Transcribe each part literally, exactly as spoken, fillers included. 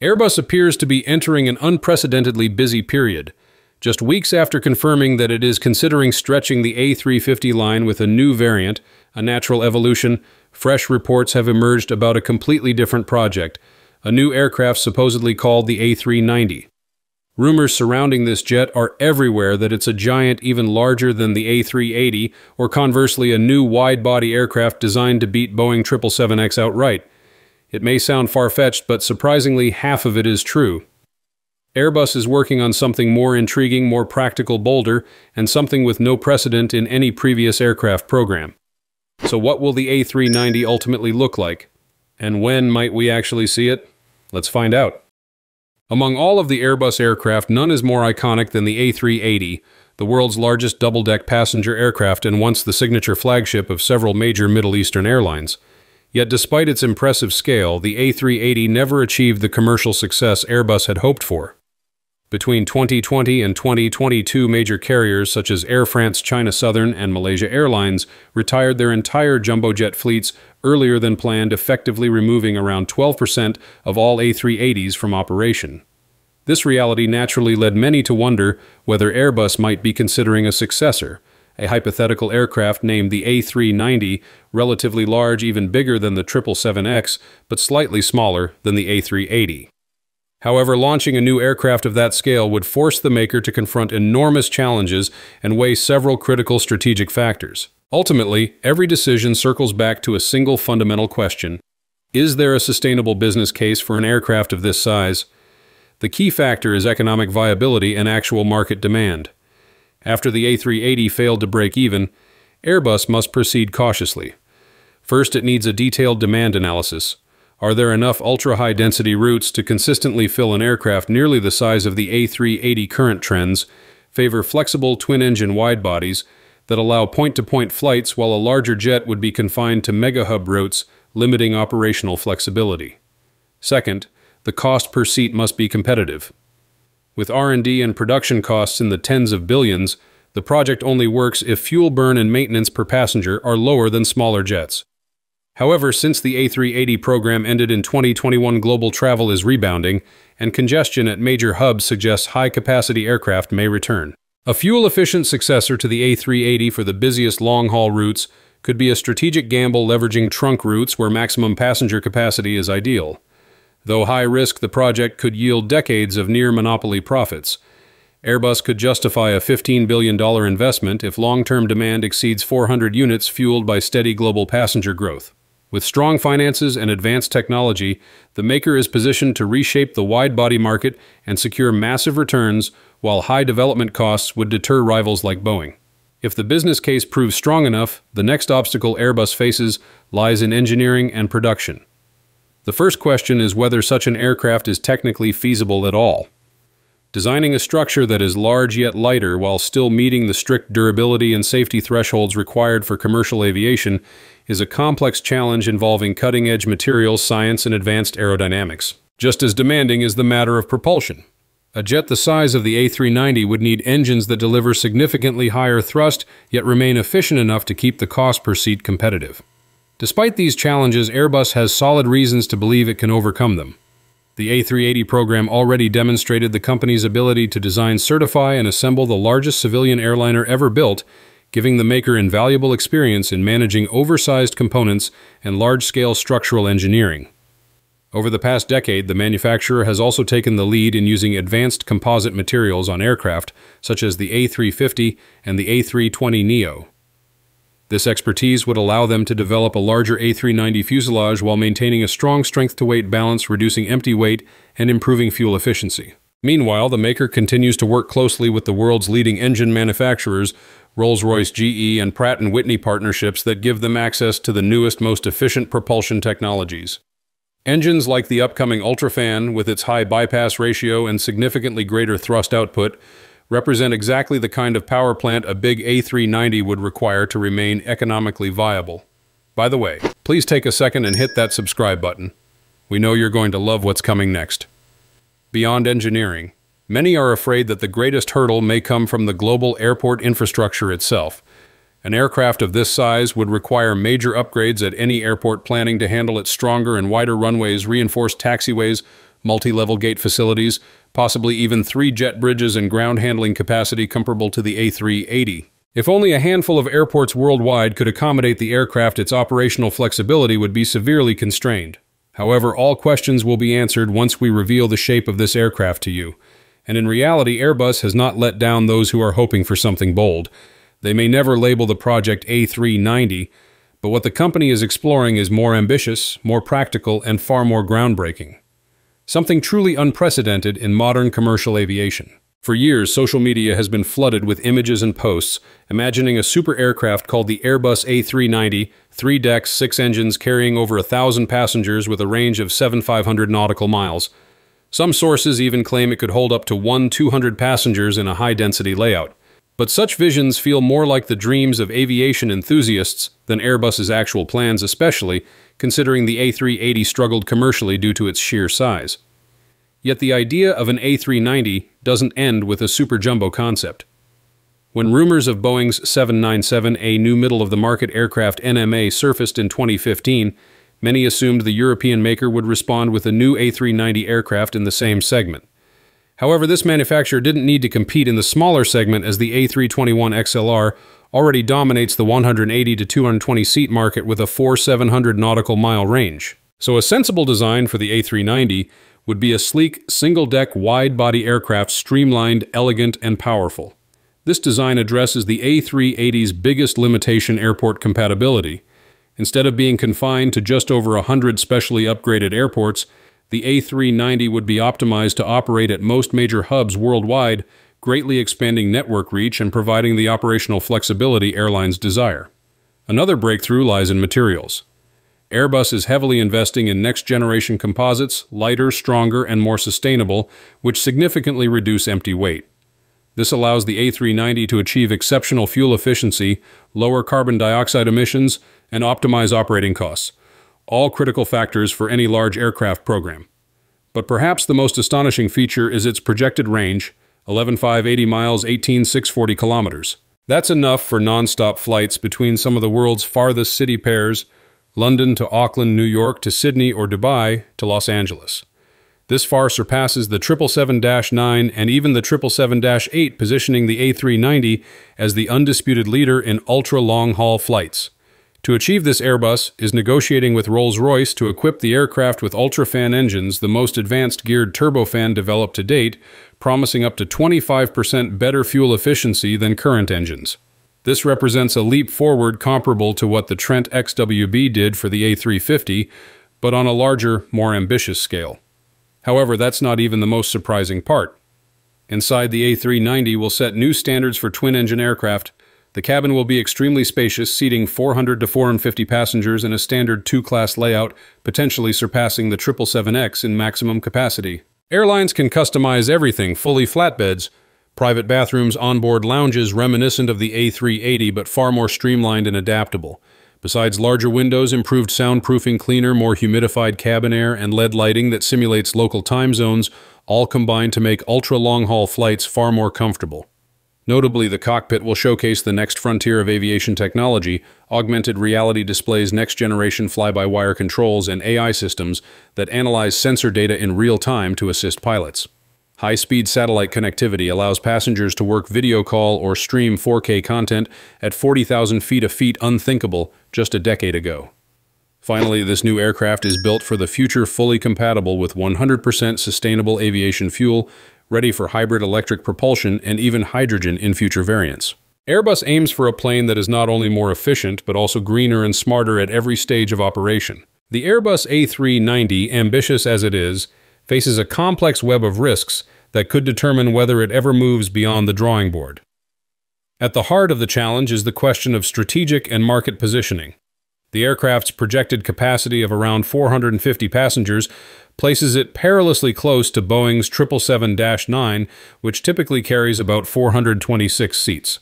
Airbus appears to be entering an unprecedentedly busy period, just weeks after confirming that it is considering stretching the A three fifty line with a new variant, a natural evolution. Fresh reports have emerged about a completely different project, a new aircraft supposedly called the A three ninety. Rumors surrounding this jet are everywhere that it's a giant even larger than the A three eighty, or conversely a new wide-body aircraft designed to beat Boeing seven seventy-seven X outright. It may sound far-fetched, but surprisingly, half of it is true. Airbus is working on something more intriguing, more practical, bolder, and something with no precedent in any previous aircraft program. So what will the A three ninety ultimately look like? And when might we actually see it? Let's find out. Among all of the Airbus aircraft, none is more iconic than the A three eighty, the world's largest double-deck passenger aircraft and once the signature flagship of several major Middle Eastern airlines. Yet despite its impressive scale, the A three eighty never achieved the commercial success Airbus had hoped for. Between twenty twenty and twenty twenty-two, major carriers such as Air France, China Southern, and Malaysia Airlines retired their entire jumbo jet fleets earlier than planned, effectively removing around twelve percent of all A three eighties from operation. This reality naturally led many to wonder whether Airbus might be considering a successor, a hypothetical aircraft named the A three ninety, relatively large, even bigger than the seven seventy-seven X, but slightly smaller than the A three eighty. However, launching a new aircraft of that scale would force the maker to confront enormous challenges and weigh several critical strategic factors. Ultimately, every decision circles back to a single fundamental question: is there a sustainable business case for an aircraft of this size? The key factor is economic viability and actual market demand. After the A three eighty failed to break even, Airbus must proceed cautiously. First, it needs a detailed demand analysis. Are there enough ultra-high-density routes to consistently fill an aircraft nearly the size of the A three eighty? Current trends favor flexible twin-engine wide-bodies that allow point-to-point flights, while a larger jet would be confined to mega-hub routes, limiting operational flexibility. Second, the cost per seat must be competitive. With R and D and production costs in the tens of billions, the project only works if fuel burn and maintenance per passenger are lower than smaller jets. However, since the A three eighty program ended in twenty twenty-one, global travel is rebounding, and congestion at major hubs suggests high-capacity aircraft may return. A fuel-efficient successor to the A three eighty for the busiest long-haul routes could be a strategic gamble, leveraging trunk routes where maximum passenger capacity is ideal. Though high risk, the project could yield decades of near-monopoly profits. Airbus could justify a fifteen billion dollar investment if long-term demand exceeds four hundred units, fueled by steady global passenger growth. With strong finances and advanced technology, the maker is positioned to reshape the wide-body market and secure massive returns, while high development costs would deter rivals like Boeing. If the business case proves strong enough, the next obstacle Airbus faces lies in engineering and production. The first question is whether such an aircraft is technically feasible at all. Designing a structure that is large yet lighter while still meeting the strict durability and safety thresholds required for commercial aviation is a complex challenge involving cutting-edge materials science and advanced aerodynamics. Just as demanding is the matter of propulsion. A jet the size of the A three ninety would need engines that deliver significantly higher thrust yet remain efficient enough to keep the cost per seat competitive. Despite these challenges, Airbus has solid reasons to believe it can overcome them. The A three eighty program already demonstrated the company's ability to design, certify, and assemble the largest civilian airliner ever built, giving the maker invaluable experience in managing oversized components and large-scale structural engineering. Over the past decade, the manufacturer has also taken the lead in using advanced composite materials on aircraft, such as the A three fifty and the A three twenty neo. This expertise would allow them to develop a larger A three ninety fuselage while maintaining a strong strength-to-weight balance, reducing empty weight and improving fuel efficiency. Meanwhile, the maker continues to work closely with the world's leading engine manufacturers, Rolls-Royce, G E, and Pratt and Whitney, partnerships that give them access to the newest, most efficient propulsion technologies. Engines like the upcoming UltraFan, with its high bypass ratio and significantly greater thrust output, represent exactly the kind of power plant a big A three ninety would require to remain economically viable. By the way, please take a second and hit that subscribe button. We know you're going to love what's coming next. Beyond engineering, many are afraid that the greatest hurdle may come from the global airport infrastructure itself. An aircraft of this size would require major upgrades at any airport planning to handle its stronger and wider runways, reinforced taxiways, multi-level gate facilities, possibly even three jet bridges and ground handling capacity comparable to the A three eighty. If only a handful of airports worldwide could accommodate the aircraft, its operational flexibility would be severely constrained. However, all questions will be answered once we reveal the shape of this aircraft to you. And in reality, Airbus has not let down those who are hoping for something bold. They may never label the project A three ninety, but what the company is exploring is more ambitious, more practical, and far more groundbreaking. Something truly unprecedented in modern commercial aviation. For years, social media has been flooded with images and posts imagining a super aircraft called the Airbus A three ninety, three decks, six engines, carrying over a thousand passengers with a range of seventy-five hundred nautical miles. Some sources even claim it could hold up to one to two hundred passengers in a high-density layout. But such visions feel more like the dreams of aviation enthusiasts than Airbus's actual plans, especially considering the A three eighty struggled commercially due to its sheer size. Yet the idea of an A three ninety doesn't end with a super jumbo concept. When rumors of Boeing's seven ninety-seven, a new middle-of-the-market aircraft N M A, surfaced in twenty fifteen, many assumed the European maker would respond with a new A three ninety aircraft in the same segment. However, this manufacturer didn't need to compete in the smaller segment, as the A three twenty-one X L R already dominates the one hundred eighty to two hundred twenty seat market with a four thousand seven hundred nautical mile range. So a sensible design for the A three ninety would be a sleek, single-deck, wide-body aircraft, streamlined, elegant, and powerful. This design addresses the A three eighty's biggest limitation, airport compatibility. Instead of being confined to just over one hundred specially upgraded airports, the A three ninety would be optimized to operate at most major hubs worldwide, greatly expanding network reach and providing the operational flexibility airlines desire. Another breakthrough lies in materials. Airbus is heavily investing in next-generation composites, lighter, stronger, and more sustainable, which significantly reduce empty weight. This allows the A three ninety to achieve exceptional fuel efficiency, lower carbon dioxide emissions, and optimize operating costs, all critical factors for any large aircraft program. But perhaps the most astonishing feature is its projected range, eleven thousand five hundred eighty miles, eighteen thousand six hundred forty kilometers. That's enough for non-stop flights between some of the world's farthest city pairs, London to Auckland, New York to Sydney, or Dubai to Los Angeles. This far surpasses the seven seventy-seven nine and even the seven seventy-seven eight, positioning the A three ninety as the undisputed leader in ultra-long-haul flights. To achieve this, Airbus is negotiating with Rolls-Royce to equip the aircraft with UltraFan engines, the most advanced geared turbofan developed to date, promising up to twenty-five percent better fuel efficiency than current engines. This represents a leap forward comparable to what the Trent X W B did for the A three fifty, but on a larger, more ambitious scale. However, that's not even the most surprising part. Inside, the A three ninety will set new standards for twin-engine aircraft. The cabin will be extremely spacious, seating four hundred to four hundred fifty passengers in a standard two-class layout, potentially surpassing the seven seventy-seven X in maximum capacity. Airlines can customize everything: fully flatbeds, private bathrooms, onboard lounges reminiscent of the A three eighty but far more streamlined and adaptable. Besides larger windows, improved soundproofing, cleaner, more humidified cabin air, and L E D lighting that simulates local time zones all combine to make ultra-long-haul flights far more comfortable. Notably, the cockpit will showcase the next frontier of aviation technology: augmented reality displays, next-generation fly-by-wire controls, and A I systems that analyze sensor data in real time to assist pilots. High-speed satellite connectivity allows passengers to work video call or stream four K content at forty thousand feet, a feat unthinkable just a decade ago. Finally, this new aircraft is built for the future, fully compatible with one hundred percent sustainable aviation fuel, ready for hybrid electric propulsion and even hydrogen in future variants. Airbus aims for a plane that is not only more efficient but also greener and smarter at every stage of operation. The Airbus A three ninety, ambitious as it is, faces a complex web of risks that could determine whether it ever moves beyond the drawing board. At the heart of the challenge is the question of strategic and market positioning. The aircraft's projected capacity of around four hundred fifty passengers places it perilously close to Boeing's seven seventy-seven nine, which typically carries about four hundred twenty-six seats.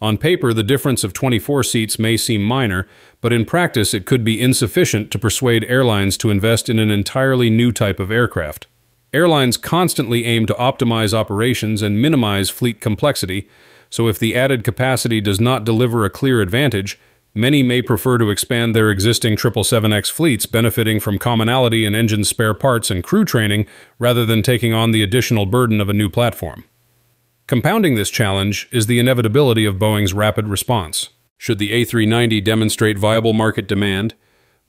On paper, the difference of twenty-four seats may seem minor, but in practice it could be insufficient to persuade airlines to invest in an entirely new type of aircraft. Airlines constantly aim to optimize operations and minimize fleet complexity, so if the added capacity does not deliver a clear advantage, Many may prefer to expand their existing seven seventy-seven X fleets, benefiting from commonality in engine spare parts and crew training, rather than taking on the additional burden of a new platform. Compounding this challenge is the inevitability of Boeing's rapid response. Should the A three ninety demonstrate viable market demand,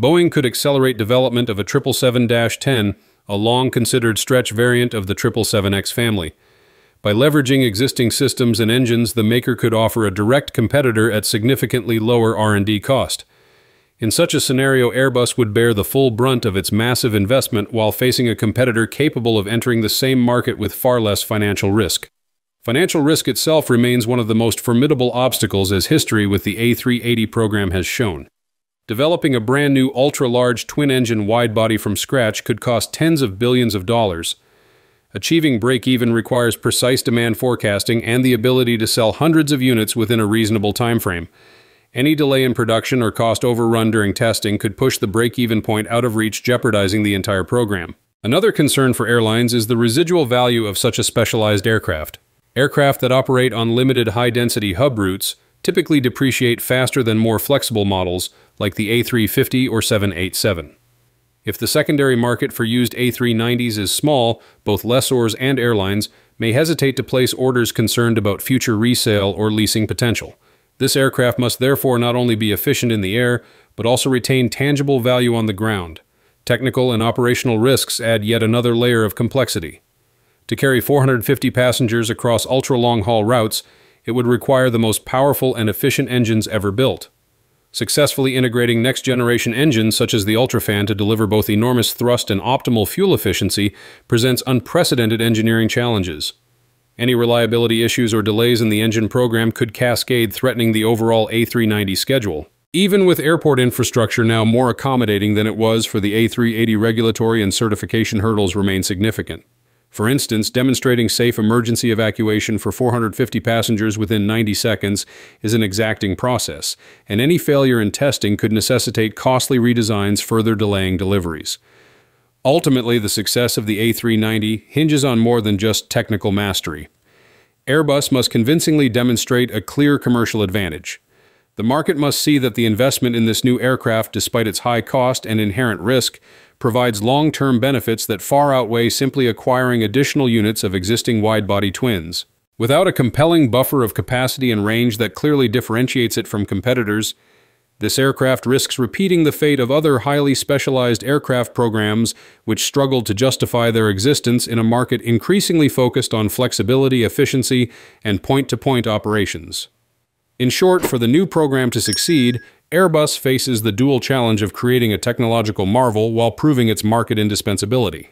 Boeing could accelerate development of a seven seventy-seven ten, a long-considered stretch variant of the seven seventy-seven X family. By leveraging existing systems and engines, the maker could offer a direct competitor at significantly lower R and D cost. In such a scenario, Airbus would bear the full brunt of its massive investment while facing a competitor capable of entering the same market with far less financial risk. Financial risk itself remains one of the most formidable obstacles, as history with the A three eighty program has shown. Developing a brand new ultra-large twin-engine widebody from scratch could cost tens of billions of dollars. Achieving break-even requires precise demand forecasting and the ability to sell hundreds of units within a reasonable time frame. Any delay in production or cost overrun during testing could push the break-even point out of reach, jeopardizing the entire program. Another concern for airlines is the residual value of such a specialized aircraft. Aircraft that operate on limited high-density hub routes typically depreciate faster than more flexible models like the A three fifty or seven eighty-seven. If the secondary market for used A three nineties is small, both lessors and airlines may hesitate to place orders, concerned about future resale or leasing potential. This aircraft must therefore not only be efficient in the air, but also retain tangible value on the ground. Technical and operational risks add yet another layer of complexity. To carry four hundred fifty passengers across ultra-long-haul routes, it would require the most powerful and efficient engines ever built. Successfully integrating next-generation engines such as the UltraFan to deliver both enormous thrust and optimal fuel efficiency presents unprecedented engineering challenges. Any reliability issues or delays in the engine program could cascade, threatening the overall A three ninety schedule. Even with airport infrastructure now more accommodating than it was for the A three eighty, regulatory and certification hurdles remain significant. For instance, demonstrating safe emergency evacuation for four hundred fifty passengers within ninety seconds is an exacting process, and any failure in testing could necessitate costly redesigns, further delaying deliveries. Ultimately, the success of the A three ninety hinges on more than just technical mastery. Airbus must convincingly demonstrate a clear commercial advantage. The market must see that the investment in this new aircraft, despite its high cost and inherent risk, provides long-term benefits that far outweigh simply acquiring additional units of existing wide-body twins. Without a compelling buffer of capacity and range that clearly differentiates it from competitors, this aircraft risks repeating the fate of other highly specialized aircraft programs which struggled to justify their existence in a market increasingly focused on flexibility, efficiency, and point-to-point operations. In short, for the new program to succeed, Airbus faces the dual challenge of creating a technological marvel while proving its market indispensability.